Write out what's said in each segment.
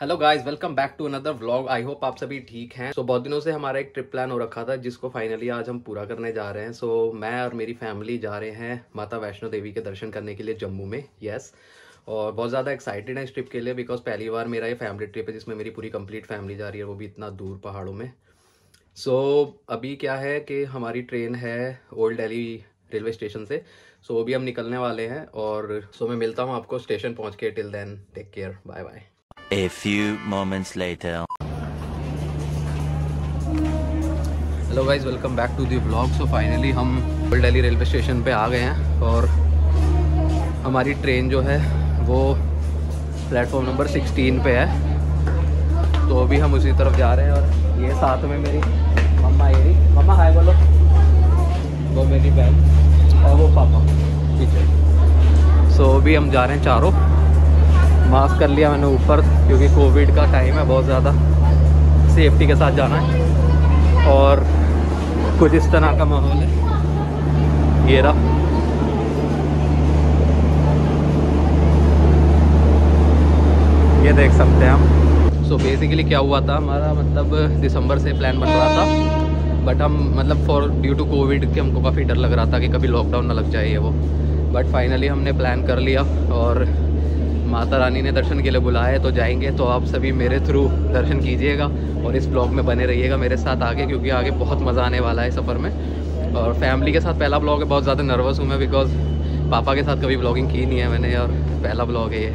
Hello guys, welcome back to another vlog. I hope आप सभी ठीक हैं। सो बहुत दिनों से हमारा एक ट्रिप प्लान हो रखा था जिसको फाइनली आज हम पूरा करने जा रहे हैं। सो मैं और मेरी फैमिली जा रहे हैं माता वैष्णो देवी के दर्शन करने के लिए जम्मू में। यस और बहुत ज़्यादा एक्साइटेड है इस ट्रिप के लिए बिकॉज पहली बार मेरा ये फैमिली ट्रिप है जिसमें मेरी पूरी कंप्लीट फैमिली जा रही है, वो भी इतना दूर पहाड़ों में। सो अभी क्या है कि हमारी ट्रेन है ओल्ड दिल्ली रेलवे स्टेशन से। सो वो भी हम निकलने वाले हैं और सो मैं मिलता हूँ आपको स्टेशन पहुँच के। Till then take care, bye bye. A few moments later. Hello guys, welcome back to the vlog. So finally हम ओल्ड दिल्ली रेलवे स्टेशन पे आ गए हैं और हमारी ट्रेन जो है वो प्लेटफॉर्म नंबर 16 पे है। तो अभी हम उसी तरफ जा रहे हैं और ये साथ में मेरी मम्मा ये रही। मम्मा हाय बोलो। वो मेरी बहन और वो पापा पीछे। सो अभी हम जा रहे हैं चारों। मास्क कर लिया मैंने ऊपर क्योंकि कोविड का टाइम है, बहुत ज़्यादा सेफ्टी के साथ जाना है और कुछ इस तरह का माहौल है। ये रहा। ये देख सकते हैं हम। सो बेसिकली क्या हुआ था हमारा, मतलब दिसंबर से प्लान बन रहा था बट हम मतलब फॉर ड्यू टू कोविड के हमको काफ़ी डर लग रहा था कि कभी लॉकडाउन ना लग जाए वो, बट फाइनली हमने प्लान कर लिया और माता रानी ने दर्शन के लिए बुलाया है तो जाएंगे। तो आप सभी मेरे थ्रू दर्शन कीजिएगा और इस ब्लॉग में बने रहिएगा मेरे साथ आगे, क्योंकि आगे बहुत मज़ा आने वाला है सफ़र में। और फैमिली के साथ पहला ब्लॉग है, बहुत ज़्यादा नर्वस हूँ मैं बिकॉज पापा के साथ कभी ब्लॉगिंग की नहीं है मैंने और पहला ब्लॉग है ये,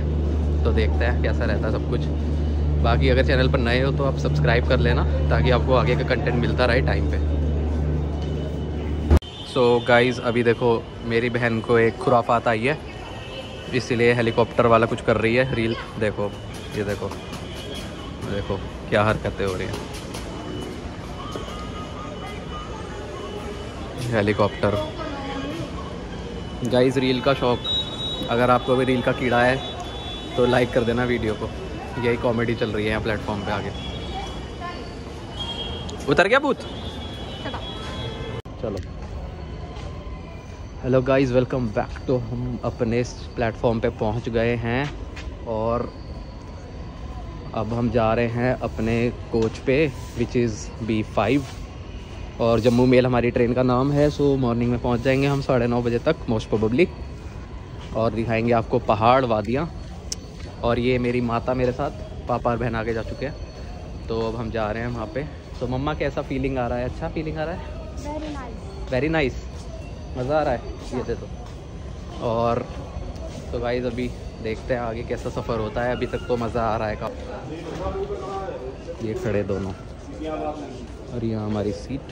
तो देखते हैं कैसा रहता है सब कुछ। बाकी अगर चैनल पर नए हो तो आप सब्सक्राइब कर लेना ताकि आपको आगे का कंटेंट मिलता रहे टाइम पर। सो गाइज़ अभी देखो मेरी बहन को एक खुराफात आई है, इसलिए हेलीकॉप्टर वाला कुछ कर रही है रील। देखो ये देखो देखो क्या हरकतें हो रही हैं। हेलीकॉप्टर गाइस रील का शौक, अगर आपको भी रील का कीड़ा है तो लाइक कर देना वीडियो को। यही कॉमेडी चल रही है यहाँ प्लेटफॉर्म पे। आगे उतर गया भूत, चलो। Hello guys, welcome back. तो हम अपने इस प्लेटफॉर्म पे पहुंच गए हैं और अब हम जा रहे हैं अपने कोच पे विच इज़ B5 और जम्मू मेल हमारी ट्रेन का नाम है। सो मॉर्निंग में पहुंच जाएंगे हम 9:30 बजे तक मोस्ट प्रोबेबली और दिखाएंगे आपको पहाड़, वादियाँ। और ये मेरी माता मेरे साथ, पापा और बहन आगे जा चुके हैं तो अब हम जा रहे हैं वहाँ पर। तो मम्मा कैसा फीलिंग आ रहा है? अच्छा फीलिंग आ रहा है? वेरी नाइस, वेरी नाइस, मज़ा आ रहा है ये देखो। और तो गाइस अभी देखते हैं आगे कैसा सफ़र होता है। अभी तक तो मज़ा आ रहा है काफ़ी। ये खड़े दोनों और यहाँ हमारी सीट।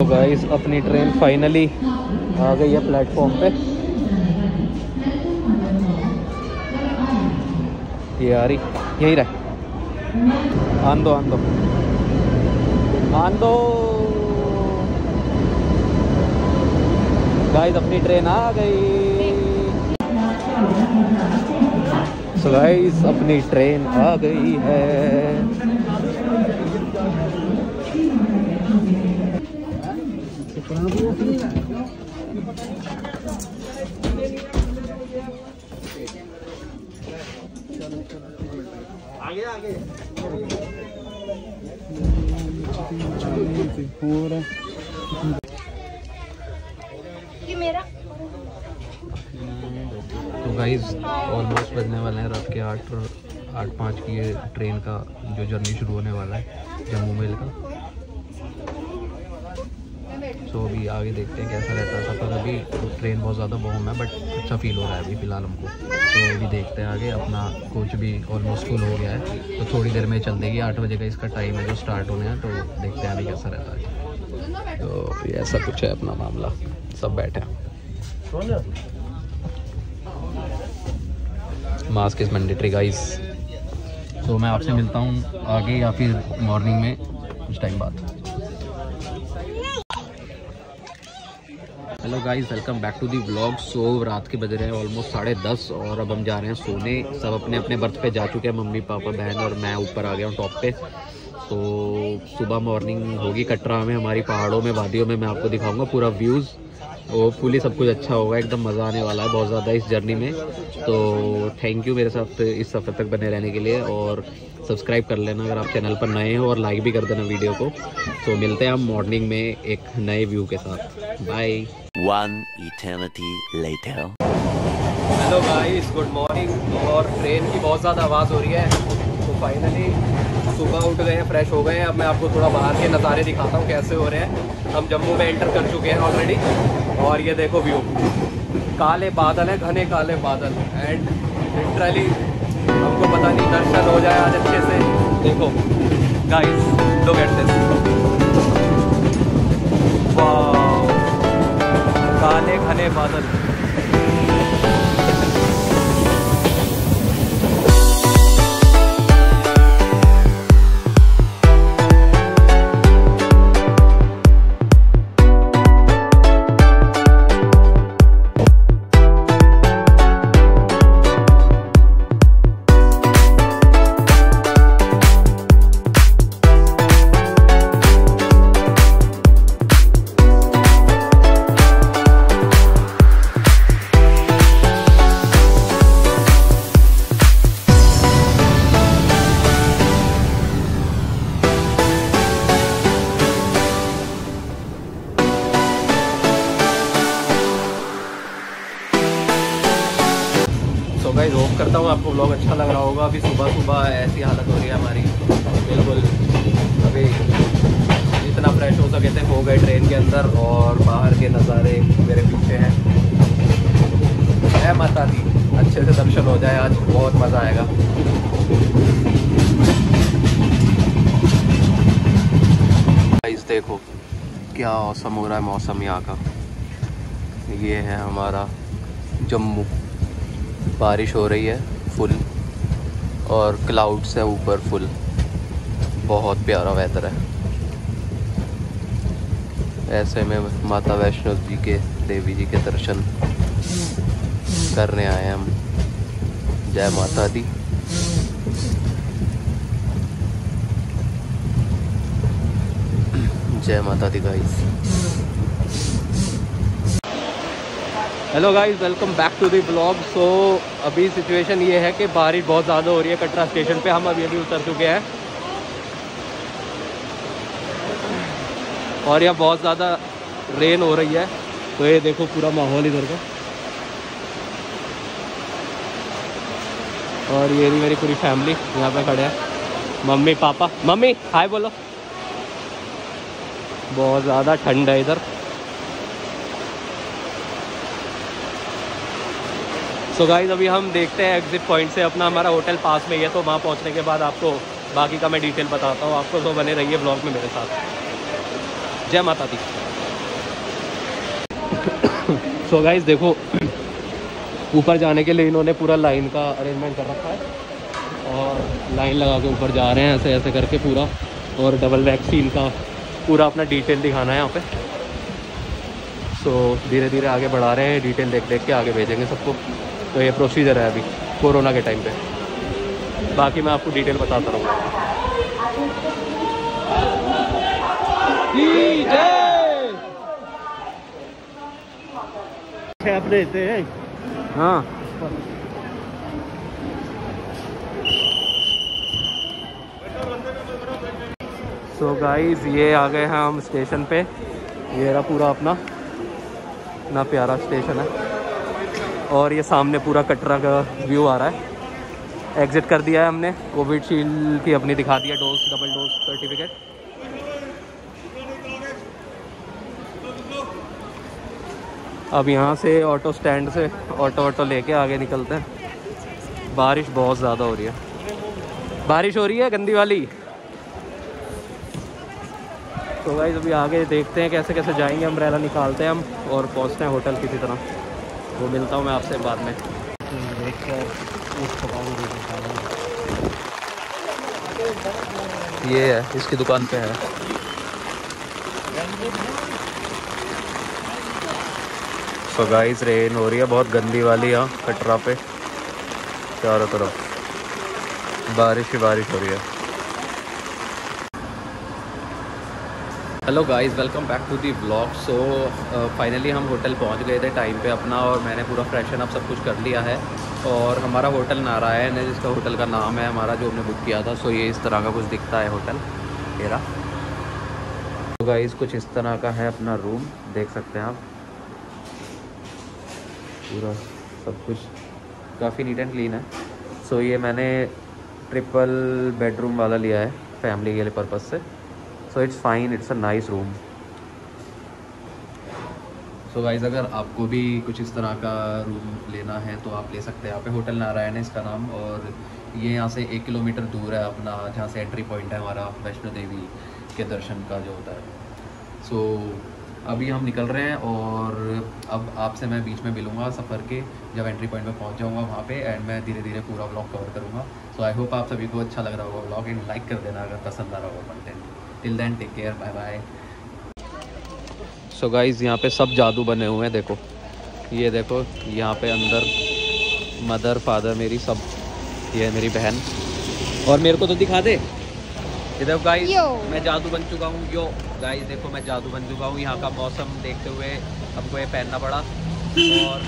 तो गाइस अपनी ट्रेन फाइनली आ गई है प्लेटफॉर्म पे। ये आ रही, यही रहा। आंदो आंदो आंदो। गाइस अपनी ट्रेन आ गई। सो गाइस अपनी ट्रेन आ गई है। आगे आगे ये मेरा। तो गाइज ऑलमोस्ट बजने वाले हैं रात के 8:05 की ये ट्रेन का जो जर्नी शुरू होने वाला है जम्मू मेल का। सो अभी आगे देखते हैं कैसा रहता है सफ़र। अभी तो ट्रेन बहुत ज़्यादा बॉम है बट अच्छा फील हो रहा है अभी फ़िलहाल हमको। तो अभी देखते हैं आगे। अपना कोच भी ऑलमोस्ट फुल हो गया है तो थोड़ी देर में चल देगी। 8 बजे का इसका टाइम है जो स्टार्ट होने है, तो देखते हैं अभी कैसा रहता है। तो ये ऐसा कुछ है अपना मामला, सब बैठे हैं। Mask is mandatory guys. तो मैं आपसे मिलता हूँ आगे या फिर मॉर्निंग में कुछ टाइम बाद। Hello guys, welcome back to the vlog. So रात के बज रहे हैं ऑलमोस्ट 10:30 और अब हम जा रहे हैं सोने। सब अपने अपने बर्थ पे जा चुके हैं, मम्मी पापा बहन और मैं ऊपर आ गया हूँ टॉप पे। तो सुबह मॉर्निंग होगी कटरा में हमारी, पहाड़ों में वादियों में। मैं आपको दिखाऊंगा पूरा व्यूज़ और फुली सब कुछ अच्छा होगा, एकदम मज़ा आने वाला है बहुत ज़्यादा इस जर्नी में। तो थैंक यू मेरे साथ इस सफ़र तक बने रहने के लिए, और सब्सक्राइब कर लेना अगर आप चैनल पर नए हो, और लाइक भी कर देना वीडियो को। तो मिलते हैं हम मॉर्निंग में एक नए व्यू के साथ। Bye. One eternity later. Hello guys, good morning. और ट्रेन की बहुत ज़्यादा आवाज़ हो रही है, तो फाइनली सुबह उठ गए हैं, फ्रेश हो गए हैं। अब मैं आपको थोड़ा बाहर के नज़ारे दिखाता हूँ कैसे हो रहे हैं। हम जम्मू में एंटर कर चुके हैं ऑलरेडी, और ये देखो व्यू, काले बादल हैं, घने काले बादल, एंड लिटरली हमको पता नहीं दर्शन हो जाए आज अच्छे से। देखो guys, look at this, wow, काले घने बादल। होप करता हूँ आपको ब्लॉग अच्छा लग रहा होगा। अभी सुबह सुबह ऐसी हालत हो रही है हमारी, बिल्कुल अभी जितना फ्रेश हो सके थे हो गए ट्रेन के अंदर, और बाहर के नज़ारे मेरे पीछे हैं। है माता दी, अच्छे से दर्शन हो जाए आज, बहुत मज़ा आएगा। गाइस देखो क्या औसम हो रहा है मौसम यहाँ का। ये है हमारा जम्मू, बारिश हो रही है फुल, और क्लाउड्स है ऊपर फुल, बहुत प्यारा वेदर है। ऐसे में माता वैष्णो जी के, देवी जी के दर्शन करने आए हैं हम। जय माता दी। जय माता दी guys. Hello guys, welcome back to the blog. So अभी सिचुएशन ये है कि बारिश बहुत ज़्यादा हो रही है कटरा स्टेशन पे। हम अभी अभी उतर चुके हैं, और यहाँ बहुत ज़्यादा रेन हो रही है। तो ये देखो पूरा माहौल इधर का, और ये मेरी पूरी फैमिली यहाँ पे खड़े हैं, मम्मी पापा। मम्मी हाय बोलो। बहुत ज़्यादा ठंड है इधर। सो गाइस, अभी हम देखते हैं एग्जिट पॉइंट से, अपना हमारा होटल पास में ही है, तो वहाँ पहुँचने के बाद आपको बाकी का मैं डिटेल बताता हूँ आपको। तो बने रहिए ब्लॉग में मेरे साथ। जय माता दी। सो गाइस देखो, ऊपर जाने के लिए इन्होंने पूरा लाइन का अरेंजमेंट कर रखा है, और लाइन लगा के ऊपर जा रहे हैं ऐसे ऐसे करके पूरा। और डबल वैक्सीन का पूरा अपना डिटेल दिखाना है यहाँ पर। सो धीरे धीरे आगे बढ़ा रहे हैं, डिटेल देख देख के आगे भेजेंगे सबको। तो ये प्रोसीजर है अभी कोरोना के टाइम पे, बाकी मैं आपको डिटेल बताता रहूँगा। आप रहते हैं? हाँ। सो गाइस, ये आ गए हैं हम स्टेशन पे। ये रहा पूरा अपना, इतना प्यारा स्टेशन है, और ये सामने पूरा कटरा का व्यू आ रहा है। एग्ज़िट कर दिया है हमने, कोविड शील्ड की अपनी दिखा दिया डोज, डबल डोज सर्टिफिकेट। अब यहाँ से ऑटो स्टैंड से ऑटो लेके आगे निकलते हैं। बारिश बहुत ज़्यादा हो रही है, बारिश हो रही है गंदी वाली। तो गाइस अभी आगे देखते हैं कैसे कैसे जाएंगे। अम्ब्रेला निकालते हैं हम, और पहुँचते हैं होटल किसी तरह। वो मिलता हूँ मैं आपसे बाद में। ये है, इसकी दुकान पे है। सो गाइस, रेन हो रही है बहुत गंदी वाली यहाँ कटरा पे, चारों तरफ बारिश ही बारिश हो रही है। Hello guys, welcome back to the blog. So finally हम होटल पहुंच गए थे टाइम पे अपना, और मैंने पूरा फ्रेशन अप सब कुछ कर लिया है। और हमारा होटल नारायण है, जिसका होटल का नाम है हमारा, जो हमने बुक किया था। सो ये इस तरह का कुछ दिखता है होटल मेरा। तो गाइस कुछ इस तरह का है अपना रूम, देख सकते हैं आप। पूरा सब कुछ काफ़ी नीट एंड क्लीन है। सो ये मैंने ट्रिपल बेडरूम वाला लिया है फैमिली के लिए पर्पज़ से। So it's fine, it's a nice room. So guys, अगर आपको भी कुछ इस तरह का रूम लेना है तो आप ले सकते हैं। यहाँ पे होटल नारायण है इसका नाम, और ये यहाँ से 1 किलोमीटर दूर है अपना, जहाँ से एंट्री पॉइंट है हमारा वैष्णो देवी के दर्शन का जो होता है। सो अभी हम निकल रहे हैं, और अब आपसे मैं बीच में मिलूँगा सफ़र के, जब एंट्री पॉइंट में पहुँच जाऊँगा वहाँ पे, एंड मैं धीरे धीरे पूरा ब्लॉग कवर करूँगा। सो आई होप आप सभी को अच्छा लग रहा होगा ब्लॉग, एंड लाइक कर देना अगर पसंद आ रहा होगा content. Till then take care, bye bye. So guys, यहाँ पे सब जादू बने हुए हैं, देखो ये, देखो यहाँ पे अंदर मदर फादर मेरी सब, ये है मेरी बहन। और मेरे को तो दिखा दे इधर गाइस, मैं जादू बन चुका हूँ। यो गाइस देखो, मैं जादू बन चुका हूँ। यहाँ का मौसम देखते हुए हमको ये पहनना पड़ा, और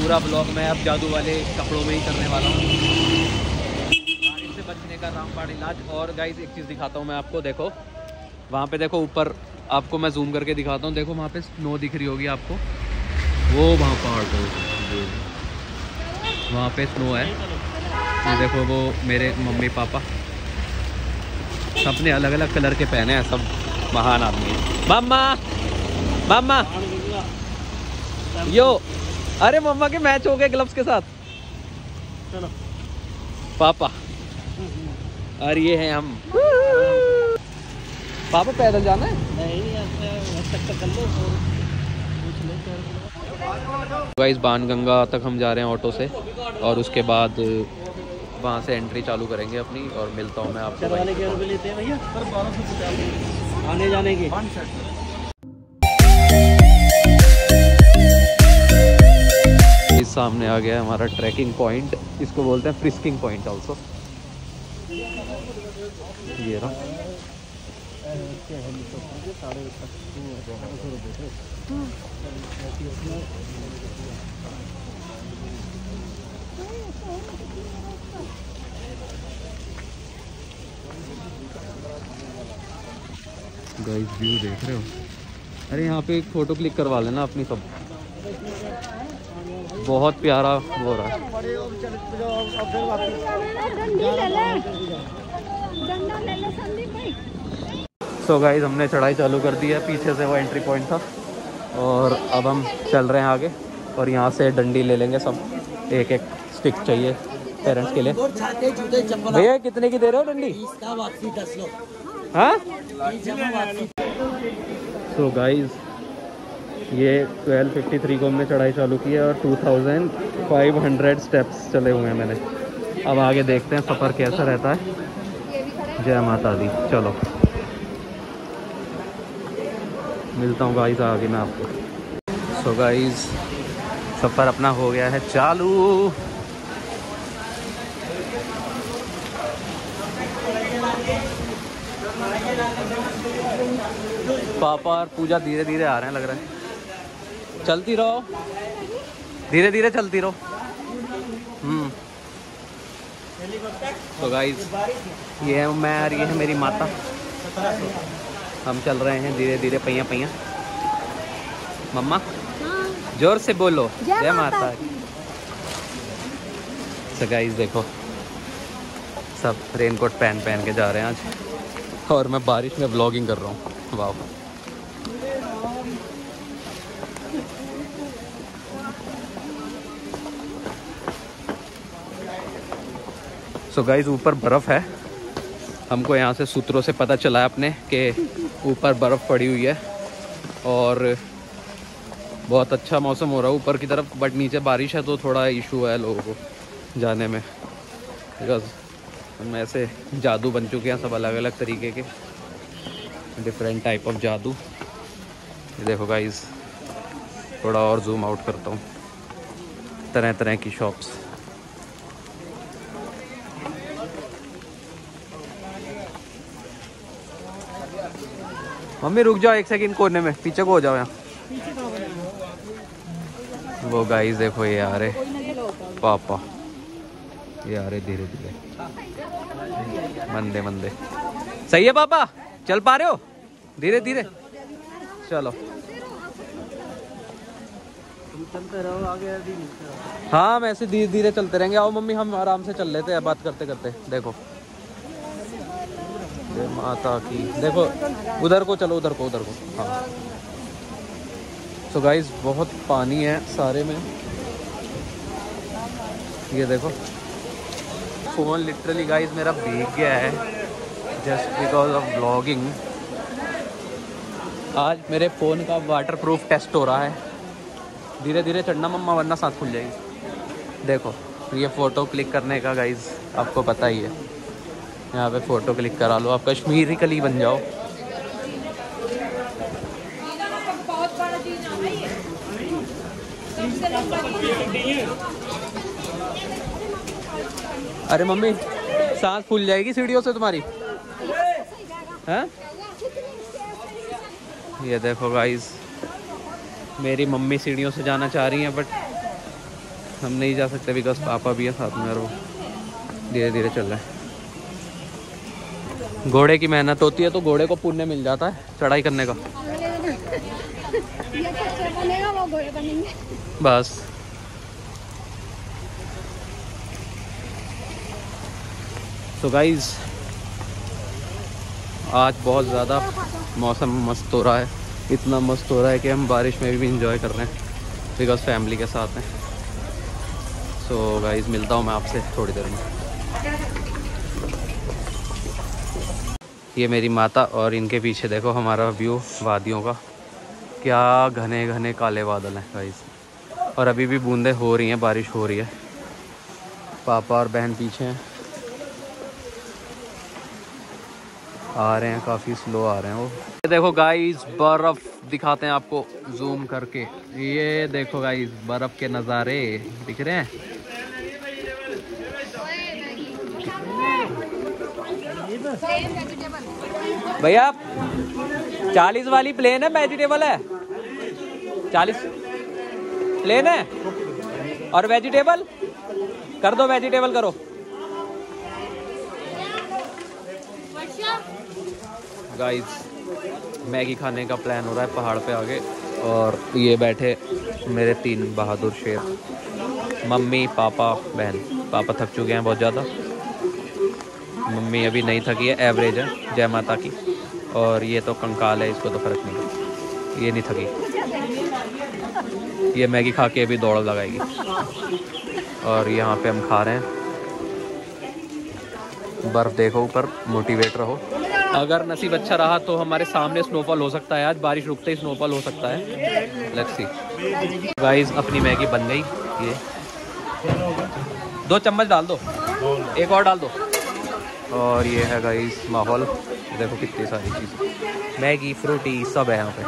पूरा ब्लॉग मैं अब जादू वाले कपड़ों में ही करने वाला हूँ। बारिश से बचने का रामबाण इलाज। और गाइस एक चीज़ दिखाता हूँ मैं आपको, देखो वहाँ पे, देखो ऊपर, आपको मैं जूम करके दिखाता हूँ। देखो वहाँ पे स्नो दिख रही होगी आपको, वो वहाँ पहाड़ पे, वहाँ पे स्नो है। ये देखो वो मेरे मम्मी पापा, सबने अलग अलग कलर के पहने हैं, सब महान आदमी। मम्मा मम्मा, यो अरे मम्मा के मैच हो गए ग्लव्स के साथ। चलो पापा, और ये हैं हम। पापा पैदल जाना है? नहीं, बाणगंगा तक हम जा रहे हैं ऑटो से, और उसके बाद वहाँ से एंट्री चालू करेंगे अपनी। और मिलता हूँ मैं आपको। चलवाने के रुपए लेते हैं भैया, पर 1250 आने जाने के। इस सामने आ गया हमारा ट्रैकिंग पॉइंट, इसको बोलते हैं फ्रिस्किंग पॉइंट आल्सो। ये रहा गाइस, व्यू देख रहे हो। अरे यहाँ पे एक फ़ोटो क्लिक करवा लेना अपनी, सब बहुत प्यारा हो रहा है। सो गाइस, हमने चढ़ाई चालू कर दी है, पीछे से वो एंट्री पॉइंट था, और अब हम चल रहे हैं आगे। और यहाँ से डंडी ले लेंगे सब, एक एक स्टिक चाहिए पेरेंट्स के लिए। भैया कितने की दे रहे हो डंडी? 10 लोग। हाँ। सो गाइज, ये 1253 को हमने चढ़ाई चालू की है, और 2500 स्टेप्स चले हुए हैं मैंने। अब आगे देखते हैं सफ़र कैसा रहता है। जय माता दी। चलो मिलता हूँ गाइज आगे मैं आपको। सो गाइज, सफ़र अपना हो गया है चालू। पापा और पूजा धीरे धीरे आ रहे हैं लग रहा है। चलती रहो, धीरे धीरे चलती रहो। तो गाइस, ये है मैं और ये है मेरी माता। हम चल रहे हैं धीरे धीरे, पहिया पहिया। मम्मा जोर से बोलो जय माता। तो गाइस देखो, सब रेनकोट पहन के जा रहे हैं आज, और मैं बारिश में व्लॉगिंग कर रहा हूँ। वाह। सो गाइज, ऊपर बर्फ़ है। हमको यहाँ से सूत्रों से पता चला है अपने के ऊपर बर्फ़ पड़ी हुई है, और बहुत अच्छा मौसम हो रहा है ऊपर की तरफ, बट नीचे बारिश है तो थोड़ा इशू है लोगों को जाने में। बिकॉज हम ऐसे जादू बन चुके हैं सब, अलग अलग तरीके के, डिफरेंट टाइप ऑफ जादू। ये देखो गाइस, थोड़ा और जूम आउट करता हूँ। तरह तरह की शॉप्स। मम्मी रुक जाओ एक सेकंड कोने में, पीछे को हो जाओ यहाँ। वो गाइस देखो ये आ रहे पापा, ये आ रहे धीरे धीरे मंदे मंदे। सही है पापा, चल पा रहे हो? धीरे धीरे चलो, चलते रहो आगे। हाँ हम ऐसे धीरे धीरे चलते रहेंगे। आओ मम्मी हम आराम से चल लेते हैं बात करते करते। देखो दे माता की, देखो उधर को चलो, उधर को उधर को। हाँ सो गाइस बहुत पानी है सारे में। ये देखो फोन लिटरली गाइस मेरा भीग गया है जस्ट बिकॉज ऑफ व्लॉगिंग। आज मेरे फ़ोन का वाटरप्रूफ टेस्ट हो रहा है। धीरे धीरे चढ़ना मम्मा वरना साथ खुल जाएगी। देखो ये फ़ोटो क्लिक करने का गाइज़ आपको पता ही है, यहाँ पे फ़ोटो क्लिक करा लो आप कश्मीरी कली बन जाओ। अरे मम्मी साथ खुल जाएगी सीढ़ियों से तुम्हारी है। ये देखो गाइज़ मेरी मम्मी सीढ़ियों से जाना चाह रही हैं बट हम नहीं जा सकते बिकॉज पापा भी है साथ में और वो धीरे धीरे चल रहा है। घोड़े की मेहनत होती है तो घोड़े को पुण्य मिल जाता है चढ़ाई करने का। बस तो गाइज आज बहुत ज़्यादा मौसम मस्त हो रहा है, इतना मस्त हो रहा है कि हम बारिश में भी इंजॉय कर रहे हैं बिकॉज फैमिली के साथ हैं। सो गाइस मिलता हूँ मैं आपसे थोड़ी देर में। ये मेरी माता और इनके पीछे देखो हमारा व्यू वादियों का, क्या घने घने काले बादल हैं गाइस, और अभी भी बूंदें हो रही हैं, बारिश हो रही है। पापा और बहन पीछे हैं, आ रहे हैं, काफ़ी स्लो आ रहे हैं वो। देखो गाइस बर्फ़ दिखाते हैं आपको जूम करके। ये देखो गाइस बर्फ़ के नज़ारे दिख रहे हैं। भैया 40 वाली प्लेन है वेजिटेबल है? 40 प्लेन है और वेजिटेबल कर दो, वेजिटेबल करो। गाइस मैगी खाने का प्लान हो रहा है पहाड़ पे आगे, और ये बैठे मेरे तीन बहादुर शेर, मम्मी पापा बहन। पापा थक चुके हैं बहुत ज़्यादा, मम्मी अभी नहीं थकी है, एवरेज है जय माता की। और ये तो कंकाल है, इसको तो फर्क नहीं पड़ता, ये नहीं थकी, ये मैगी खा के अभी दौड़ लगाएगी। और यहाँ पे हम खा रहे हैं बर्फ़, देखो ऊपर, मोटिवेट रहो। अगर नसीब अच्छा रहा तो हमारे सामने स्नोफॉल हो सकता है, आज बारिश रुकते ही स्नोफॉल हो सकता है। Let's see. गाइस अपनी मैगी बन गई, ये 2 चम्मच डाल दो, 1 और डाल दो। और ये है गाइस माहौल, देखो कितनी सारी चीज़, मैगी फ्रूटी सब है यहाँ पे।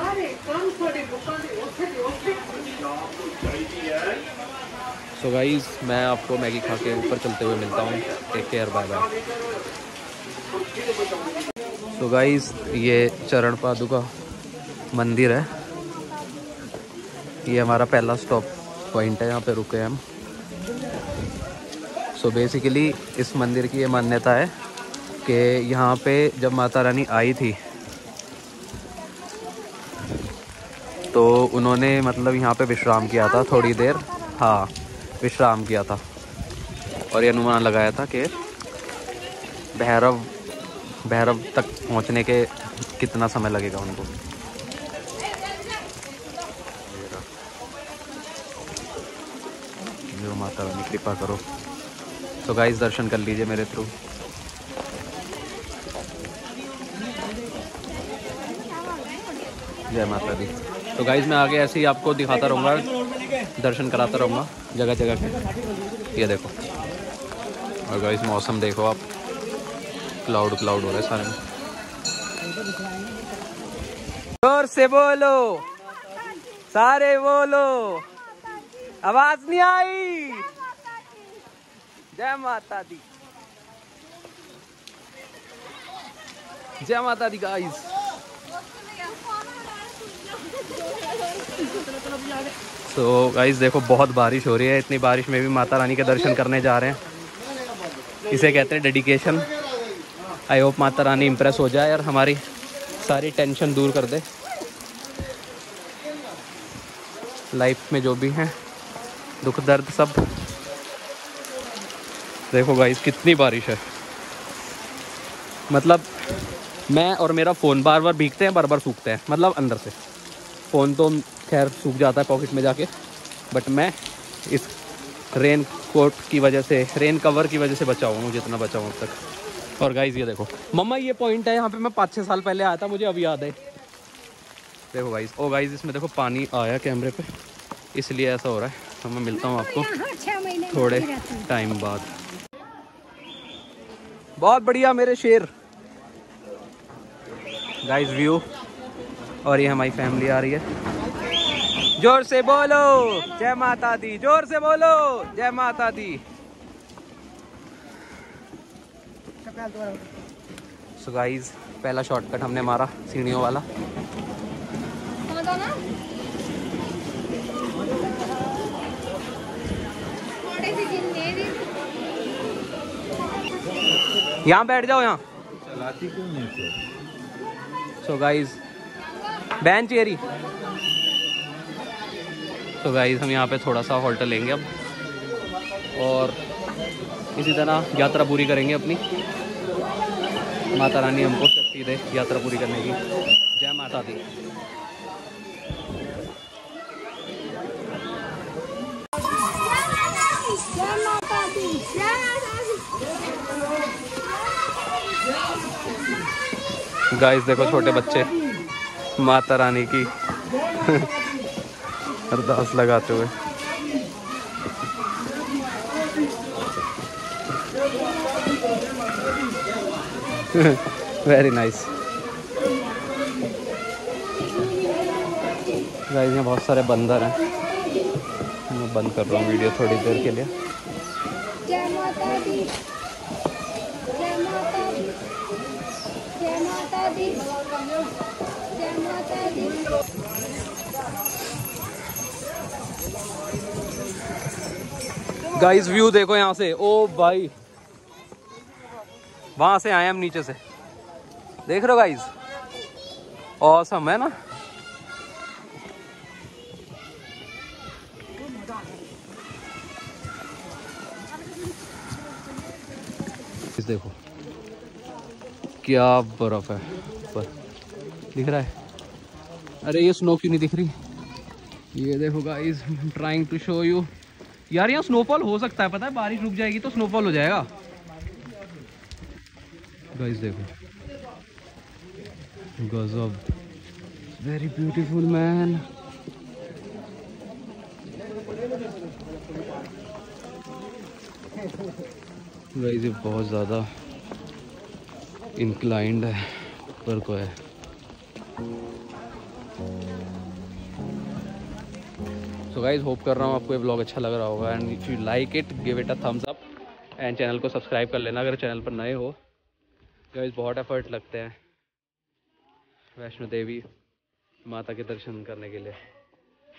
सो गाइस मैं आपको मैगी खा के ऊपर चलते हुए मिलता हूँ, टेक केयर, बाय बाय। तो गाइस ये चरण पादु का मंदिर है, ये हमारा पहला स्टॉप पॉइंट है, यहाँ पे रुके हम। सो बेसिकली इस मंदिर की ये मान्यता है कि यहाँ पे जब माता रानी आई थी तो उन्होंने मतलब यहाँ पे विश्राम किया था थोड़ी देर, हाँ विश्राम किया था, और ये अनुमान लगाया था कि भैरव तक पहुंचने के कितना समय लगेगा उनको। जो माता रानी कृपा करो। तो गाइस दर्शन कर लीजिए मेरे थ्रू। जय माता दी। तो गाइस मैं आगे ऐसे ही आपको दिखाता रहूँगा, दर्शन कराता रहूँगा जगह जगह के। ये देखो, और गाइस मौसम देखो आप, क्लाउड क्लाउड हो रहे सारे में। जोर से बोलो सारे, बोलो, आवाज नहीं आई। जय माता दी, जय माता दी गाइस। सो गाइस देखो बहुत बारिश हो रही है, इतनी बारिश में भी माता रानी के दर्शन करने जा रहे हैं। इसे कहते हैं dedication. I hope Mata Rani impress हो जाए और हमारी सारी टेंशन दूर कर दे, लाइफ में जो भी हैं दुख दर्द सब। देखो गाइस कितनी बारिश है, मतलब मैं और मेरा फ़ोन बार बार भीगते हैं, बार बार सूखते हैं, मतलब अंदर से। फ़ोन तो खैर सूख जाता है पॉकेट में जाके, बट मैं इस रेन कोट की वजह से, रेन कवर की वजह से बचा हुआ हूँ जितना बचा हूँ अब तक। और गाइस ये देखो मम्मा, ये पॉइंट है यहाँ पे मैं 5-6 साल पहले आया था, मुझे अभी याद है। देखो गाइस, ओ गाइस इसमें देखो पानी आया कैमरे पे, इसलिए ऐसा हो रहा है। तो मैं मिलता हूँ आपको थोड़े टाइम बाद। बहुत बढ़िया मेरे शेर। गाइस व्यू, और ये हमारी फैमिली आ रही है। जोर से बोलो जय माता दी, जोर से बोलो जय माता दी। सो गाइस पहला शॉर्टकट हमने मारा सीढ़ियों वाला। यहाँ बैठ जाओ, यहाँ चलाती क्यों नहीं। सो गाइस बेंच एरी। सो गाइस हम यहाँ पे थोड़ा सा हॉल्ट लेंगे अब, और इसी तरह यात्रा पूरी करेंगे अपनी। माता रानी हमको शक्ति दे यात्रा पूरी करने की। जय माता दी। गाइस देखो छोटे बच्चे माता रानी की अरदास लगाते हुए। Very nice. गाइस यहाँ बहुत सारे बंदर हैं, मैं बंद कर रहा हूँ वीडियो थोड़ी देर के लिए। गाइस व्यू देखो यहाँ से, ओ भाई वहां से आए हम नीचे से, देख रहे हो गाइस, ऑसम है ना। देखो क्या बर्फ है ऊपर दिख रहा है। अरे ये स्नो क्यों नहीं दिख रही। ये देखो guys trying to show you. यार यहाँ स्नोफॉल हो सकता है, पता है बारिश रुक जाएगी तो स्नोफॉल हो जाएगा। गाइस देखो गजब, वेरी ब्यूटीफुल मैन। गाइस ये बहुत ज़्यादा इंक्लाइंड है ऊपर को है। सो गाइज होप कर रहा हूँ आपको ये ब्लॉग अच्छा लग रहा होगा। And if you like it give it a thumbs up and channel को सब्सक्राइब कर लेना अगर चैनल पर नए हो। गाइज बहुत एफर्ट लगते हैं वैष्णो देवी माता के दर्शन करने के लिए,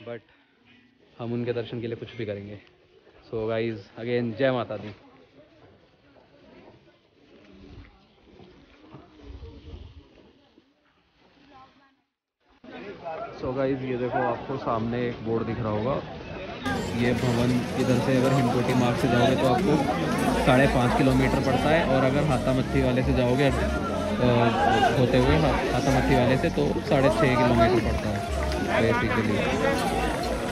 बट हम उनके दर्शन के लिए कुछ भी करेंगे। सो गाइज अगेन जय माता दी। सो गाइस ये देखो आपको सामने एक बोर्ड दिख रहा होगा, ये भवन। इधर से अगर हिमकोटी मार्ग से जाओगे तो आपको 5.5 किलोमीटर पड़ता है, और अगर हाथामत्थी वाले से जाओगे होते हुए हाथामत्थी वाले से तो 6.5 किलोमीटर पड़ता है बेसिकली।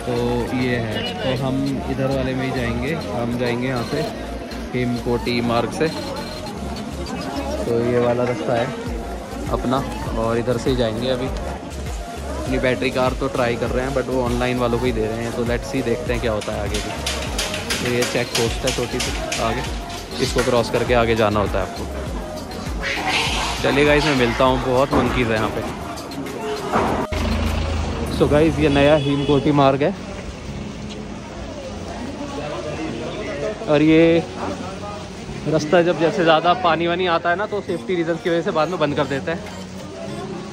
तो ये है, तो हम इधर वाले में ही जाएंगे। हम जाएंगे यहाँ से हिमकोटी मार्ग से, तो ये वाला रास्ता है अपना, और इधर से ही जाएंगे। अभी अपनी बैटरी कार तो ट्राई कर रहे हैं, बट वो ऑनलाइन वालों को ही दे रहे हैं, तो लेट्स सी देखते हैं क्या होता है आगे भी। तो ये चेक पोस्ट है छोटी सी, आगे इसको क्रॉस करके आगे जाना होता है आपको। चलिए गाइस मैं मिलता हूँ, बहुत मंकीज़ है यहाँ पे। सो गाइस ये नया हिमकोटी मार्ग है, और ये रास्ता जब जैसे ज़्यादा पानी वानी आता है ना, तो सेफ्टी रीजन की वजह से बाद में बंद कर देते हैं।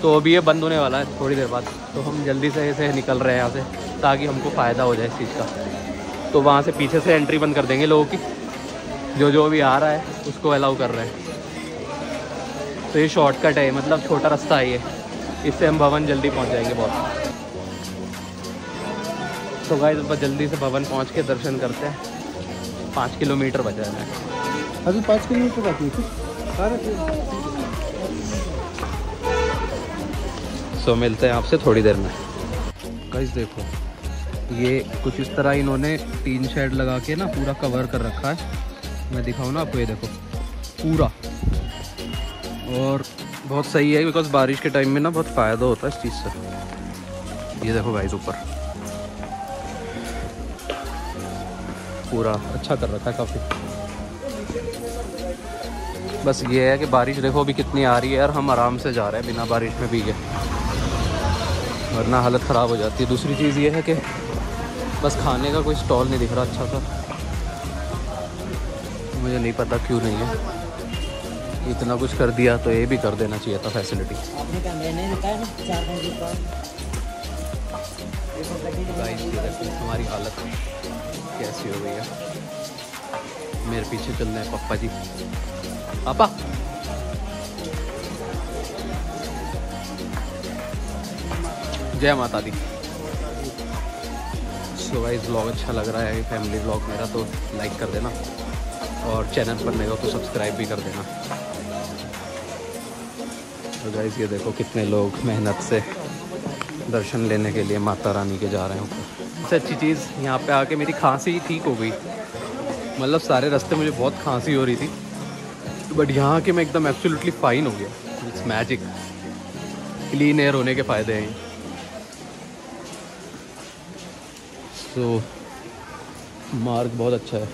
तो अभी ये बंद होने वाला है थोड़ी देर बाद, तो हम जल्दी से ऐसे निकल रहे हैं यहाँ से ताकि हमको फ़ायदा हो जाए इस चीज़ का। तो वहाँ से पीछे से एंट्री बंद कर देंगे लोगों की, जो जो भी आ रहा है उसको अलाउ कर रहे हैं। तो ये शॉर्टकट है, मतलब छोटा रास्ता है ये, इससे हम भवन जल्दी पहुँच जाएंगे बहुत। तो गाइस बस जल्दी से भवन पहुँच के दर्शन करते हैं। 5 किलोमीटर बचा है अभी, 5 किलोमीटर बाकी है। तो मिलते हैं आपसे थोड़ी देर में। गाइस देखो ये कुछ इस तरह इन्होंने टीन शेड लगा के ना पूरा कवर कर रखा है। मैं दिखाऊँ ना आपको, ये देखो पूरा, और बहुत सही है बिकॉज बारिश के टाइम में ना बहुत फ़ायदा होता है इस चीज़ से। ये देखो गाइस ऊपर पूरा अच्छा कर रखा है काफ़ी। बस ये है कि बारिश देखो अभी कितनी आ रही है और हम आराम से जा रहे हैं बिना बारिश में भीगे, वरना हालत ख़राब हो जाती है। दूसरी चीज़ ये है कि बस खाने का कोई स्टॉल नहीं दिख रहा अच्छा सा, मुझे नहीं पता क्यों नहीं है। इतना कुछ कर दिया तो ये भी कर देना चाहिए था फैसिलिटी। हमारी हालत कैसी हो गई है। मेरे पीछे चल रहे हैं पप्पा जी, पापा जय माता दी। सो गाइस व्लॉग अच्छा लग रहा है फैमिली व्लॉग मेरा तो लाइक कर देना, और चैनल पर नए हो तो सब्सक्राइब भी कर देना। तो गाइस ये देखो कितने लोग मेहनत से दर्शन लेने के लिए माता रानी के जा रहे हैं ऊपर। सबसे अच्छी चीज़ यहाँ पे आके मेरी खांसी ठीक हो गई, मतलब सारे रास्ते मुझे बहुत खांसी हो रही थी, बट यहाँ आके मैं एकदम एब्सोल्युटली फाइन हो गया। इट्स मैजिक, क्लीन एयर होने के फ़ायदे हैं। तो मार्ग बहुत अच्छा है।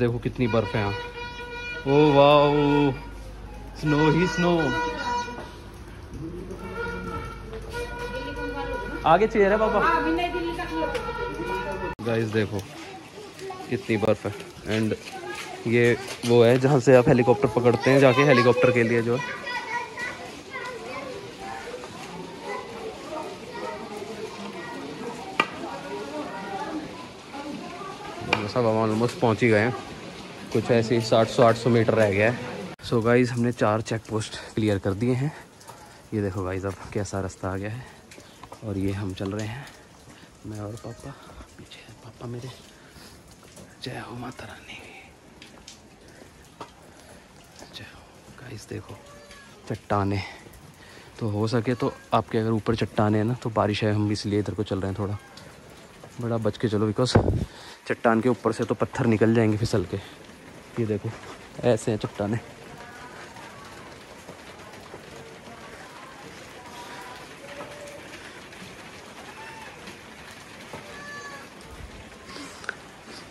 देखो कितनी बर्फ है यहाँ। ओ वाओ, स्नो ही स्नो। आगे चेहरा पापा। गाइस देखो कितनी बर्फ है। एंड ये वो है जहाँ से आप हेलीकॉप्टर पकड़ते हैं जाके, हेलीकॉप्टर के लिए जो है। सब हम ऑलमोस्ट पहुँच ही गए हैं, कुछ ऐसे ही 700-800 मीटर रह गया है। सो गाइज़ हमने 4 चेक पोस्ट क्लियर कर दिए हैं। ये देखो गाइज़ अब कैसा रास्ता आ गया है, और ये हम चल रहे हैं, मैं और पापा, पीछे है पापा मेरे। जय हो माता रानी, जय हो। गाइज़ देखो चट्टाने, तो हो सके तो आपके अगर ऊपर चट्टाने हैं ना तो बारिश है, हम इसलिए इधर को चल रहे हैं, थोड़ा बड़ा बच के चलो बिकॉज चट्टान के ऊपर से तो पत्थर निकल जाएंगे फिसल के। ये देखो ऐसे हैं चट्टाने।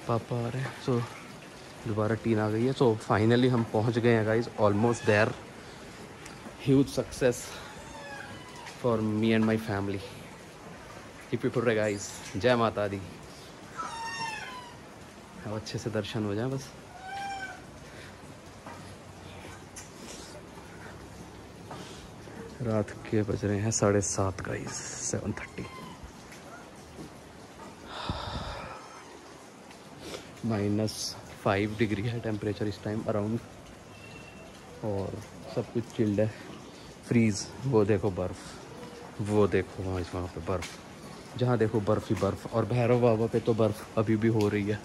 पापा आ रहे हैं। सो दोबारा टीन आ गई है। सो फाइनली हम पहुंच गए हैं guys, almost there. Huge success for me and my family. टिप्पी गाइज जय माता दी। अब अच्छे से दर्शन हो जाए बस। रात के बज रहे हैं 7:30 गाइज, 7:30। -5 डिग्री है टेम्परेचर इस टाइम अराउंड, और सब कुछ चिल्ड है, फ्रीज। वो देखो बर्फ़, वो देखो वहाँ पे बर्फ़, जहाँ देखो बर्फ़ ही बर्फ़। और भैरव बाबा पे तो बर्फ़ अभी भी हो रही है,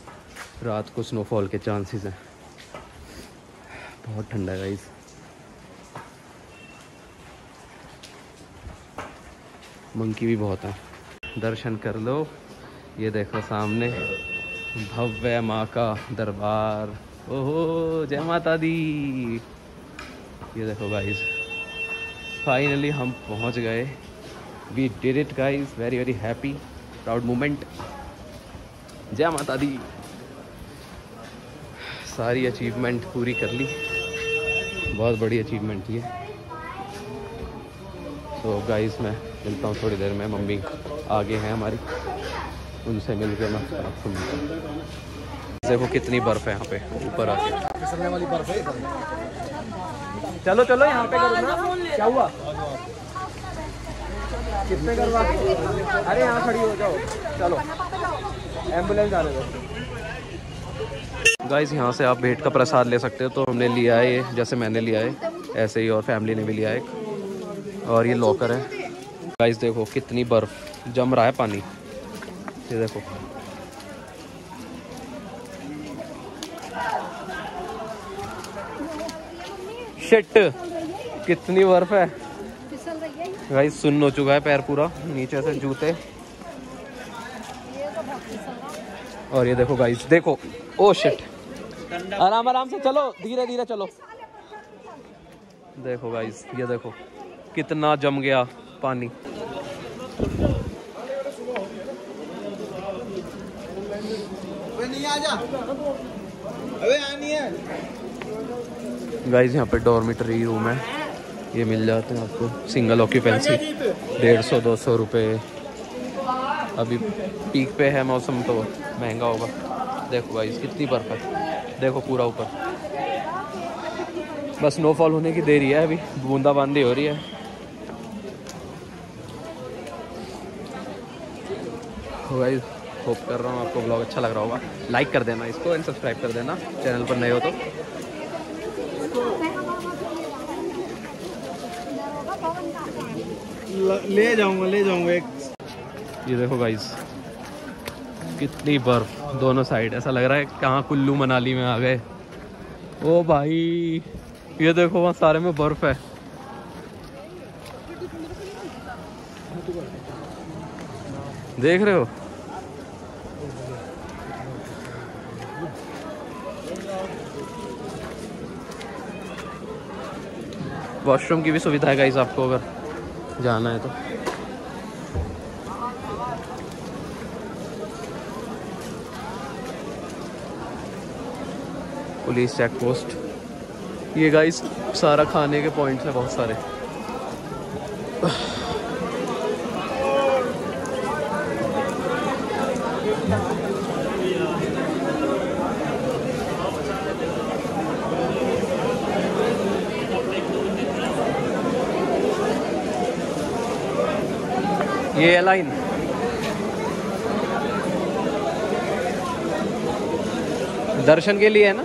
रात को स्नोफॉल के चांसेस हैं। बहुत ठंडा है गाइस। मंकी भी बहुत है। दर्शन कर लो। ये देखो सामने भव्य माँ का दरबार। ओहो जय माता दी। ये देखो गाइस फाइनली हम पहुँच गए। We did it guys, very happy, proud moment. जय माता दी। सारी अचीवमेंट पूरी कर ली, बहुत बड़ी अचीवमेंट थी। तो गाइस मैं मिलता हूँ थोड़ी देर में, मम्मी आगे हैं हमारी, उनसे मिल के मैं आपको मिलता हूँ। देखो कितनी बर्फ़ है यहाँ पे ऊपर आके, फिसलने वाली बर्फ है। चलो चलो यहाँ पे करो ना, क्या हुआ? किससे करवाते हो? अरे यहाँ खड़ी हो जाओ, चलो एम्बुलेंस आने दो। गाइस यहाँ से आप भेंट का प्रसाद ले सकते हो, तो हमने लिया है ये, जैसे मैंने लिया है ऐसे ही, और फैमिली ने भी लिया है। और ये लॉकर है। गाइस देखो कितनी बर्फ़ जम रहा है पानी, ये देखो। शिट कितनी बर्फ है भाई। सुन्न हो चुका है पैर पूरा नीचे से जूते। और ये देखो गाइस, देखो ओ शिट। आराम आराम से चलो, धीरे धीरे चलो। देखो गाइस ये देखो कितना जम गया पानी। गाइस यहाँ पे डॉर्मिटरी रूम है, ये मिल जाते हैं आपको सिंगल ऑक्यूपेंसी 150-200 रुपये। अभी पीक पे है मौसम तो महंगा होगा। देखो गाइस कितनी बर्फ है, देखो पूरा ऊपर। बस स्नोफॉल होने की देरी है, अभी बूंदाबांदी हो रही है। गाइस होप कर रहा हूँ आपको ब्लॉग अच्छा लग रहा होगा। लाइक कर देना इसको एंड सब्सक्राइब कर देना चैनल पर नए हो तो। ले जाऊंगा एक। ये देखो गाइस कितनी बर्फ दोनों साइड, ऐसा लग रहा है कहाँ कुल्लू मनाली में आ गए। ओ भाई ये देखो वहाँ सारे में बर्फ है। देख रहे हो वॉशरूम की भी सुविधा है गाइस, आपको अगर जाना है तो। Police check post. ये गाइस सारा खाने के पॉइंट्स हैं बहुत सारे। ये लाइन दर्शन के लिए है ना।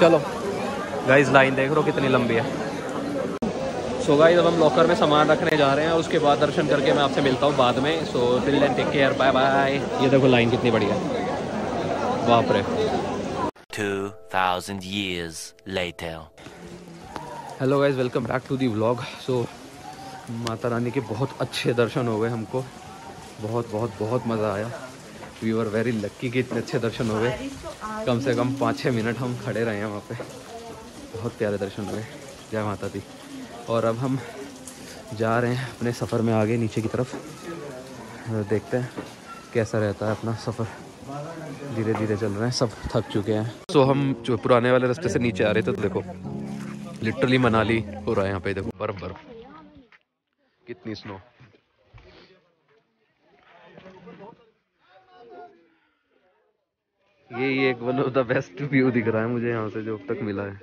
चलो गाइस लाइन देख रहे हो कितनी लंबी है। सो गाइस अब हम लॉकर में सामान रखने जा रहे हैं, उसके बाद दर्शन करके मैं आपसे मिलता हूँ बाद में। So till then take care, bye bye. ये देखो लाइन कितनी बड़ी है, बाप रे। 2000 years later। Hello guys, welcome back to the vlog. So Mata Rani के बहुत अच्छे दर्शन हो गए हमको, बहुत बहुत बहुत मज़ा आया। वी आर वेरी लक्की कि इतने अच्छे दर्शन हो गए, कम से कम 5-6 मिनट हम खड़े रहे हैं वहाँ पे। बहुत प्यारे दर्शन हो गए, जय माता दी। और अब हम जा रहे हैं अपने सफ़र में आगे नीचे की तरफ, देखते हैं कैसा रहता है अपना सफ़र। धीरे धीरे चल रहे हैं, सब थक चुके हैं। सो हम जो पुराने वाले रास्ते से नीचे आ रहे थे तो देखो लिटरली मनाली हो रहा है यहाँ पे। देखो बर्फ बर्फ कितनी स्नो। ये एक one of the best view दिख रहा है मुझे यहाँ से जो अब तक मिला है।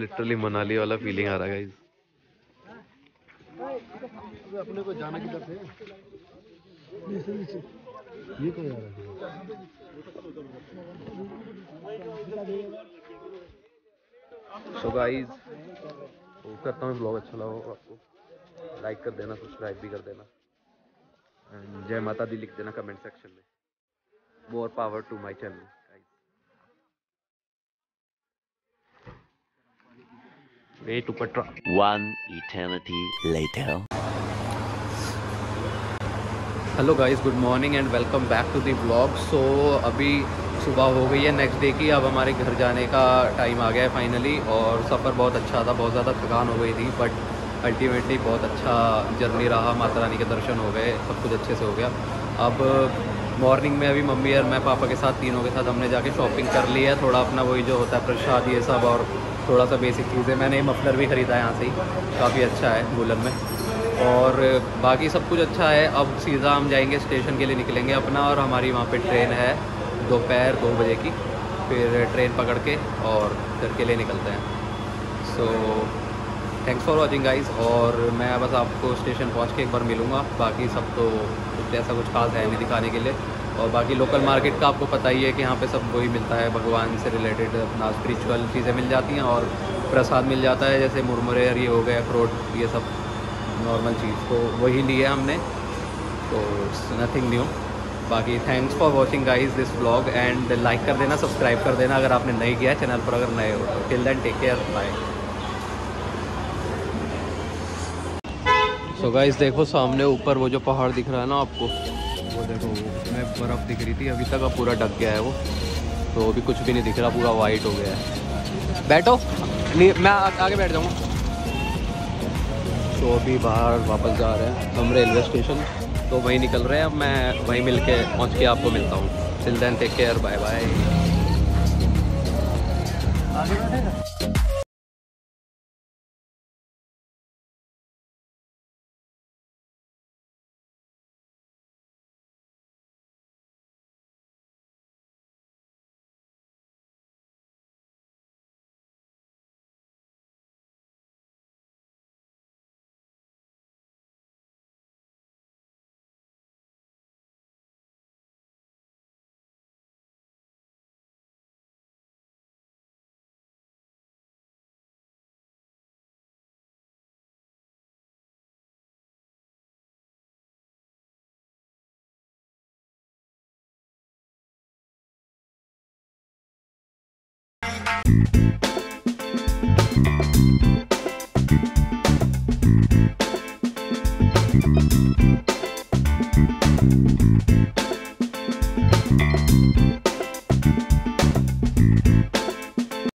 लिटरली मनाली वाला फीलिंग आ रहा है गाइस। अपने को जाना किधर से? ये क्या यार है? सो गाइस करता हूँ ब्लॉग अच्छा लगा आपको, लाइक कर देना, सब्सक्राइब भी कर देना एंड जय माता दी लिख देना कमेंट सेक्शन में। More power to my channel. Way to Katra, one eternity later. Hello guys, good morning and welcome back to the vlog. So अभी सुबह हो गई है नेक्स्ट डे की, अब हमारे घर जाने का टाइम आ गया है फाइनली। और सफ़र बहुत अच्छा था, बहुत ज़्यादा थकान हो गई थी बट अल्टीमेटली बहुत अच्छा जर्नी रहा। माता रानी के दर्शन हो गए, सब कुछ अच्छे से हो गया। अब मॉर्निंग में अभी मम्मी और मैं पापा के साथ, तीनों के साथ हमने जाके शॉपिंग कर ली है। थोड़ा अपना वही जो होता है प्रसाद ये सब, और थोड़ा सा बेसिक चीज़ें। मैंने मफलर भी ख़रीदा है यहाँ से ही, काफ़ी अच्छा है वूलन में। और बाकी सब कुछ अच्छा है। अब सीधा हम जाएंगे स्टेशन के लिए, निकलेंगे अपना। और हमारी वहाँ पर ट्रेन है दोपहर 2 बजे की, फिर ट्रेन पकड़ के और घर के लिए निकलते हैं। So thanks for watching guys. और मैं बस आपको स्टेशन पहुंच के एक बार मिलूँगा, बाकी सब तो कुछ ऐसा कुछ खास है नहीं दिखाने के लिए। और बाकी लोकल मार्केट का आपको पता ही है कि यहाँ पे सब वही मिलता है, भगवान से रिलेटेड अपना स्पिरिचुअल चीज़ें मिल जाती हैं और प्रसाद मिल जाता है, जैसे मुरमुरे ये हो गए, अखरोट, ये सब नॉर्मल चीज़ तो वही लिया हमने, तो नथिंग न्यू। बाकी thanks for watching guys this vlog and like कर देना, सब्सक्राइब कर देना अगर आपने नहीं किया चैनल पर, अगर नए हो। Till then take care, bye. So guys देखो सामने ऊपर वो जो पहाड़ दिख रहा है ना आपको, वो देखो उसमें बर्फ़ दिख रही थी, अभी तक अब पूरा ढक गया है वो, तो अभी कुछ भी नहीं दिख रहा, पूरा वाइट हो गया है। बैठो, मैं आगे बैठ जाऊँगा। तो अभी बाहर वापस जा रहे हैं हम रेलवे स्टेशन, तो वहीं निकल रहे हैं, अब मैं वहीं मिल के पहुँच के आपको मिलता हूँ। Till then take care, bye bye.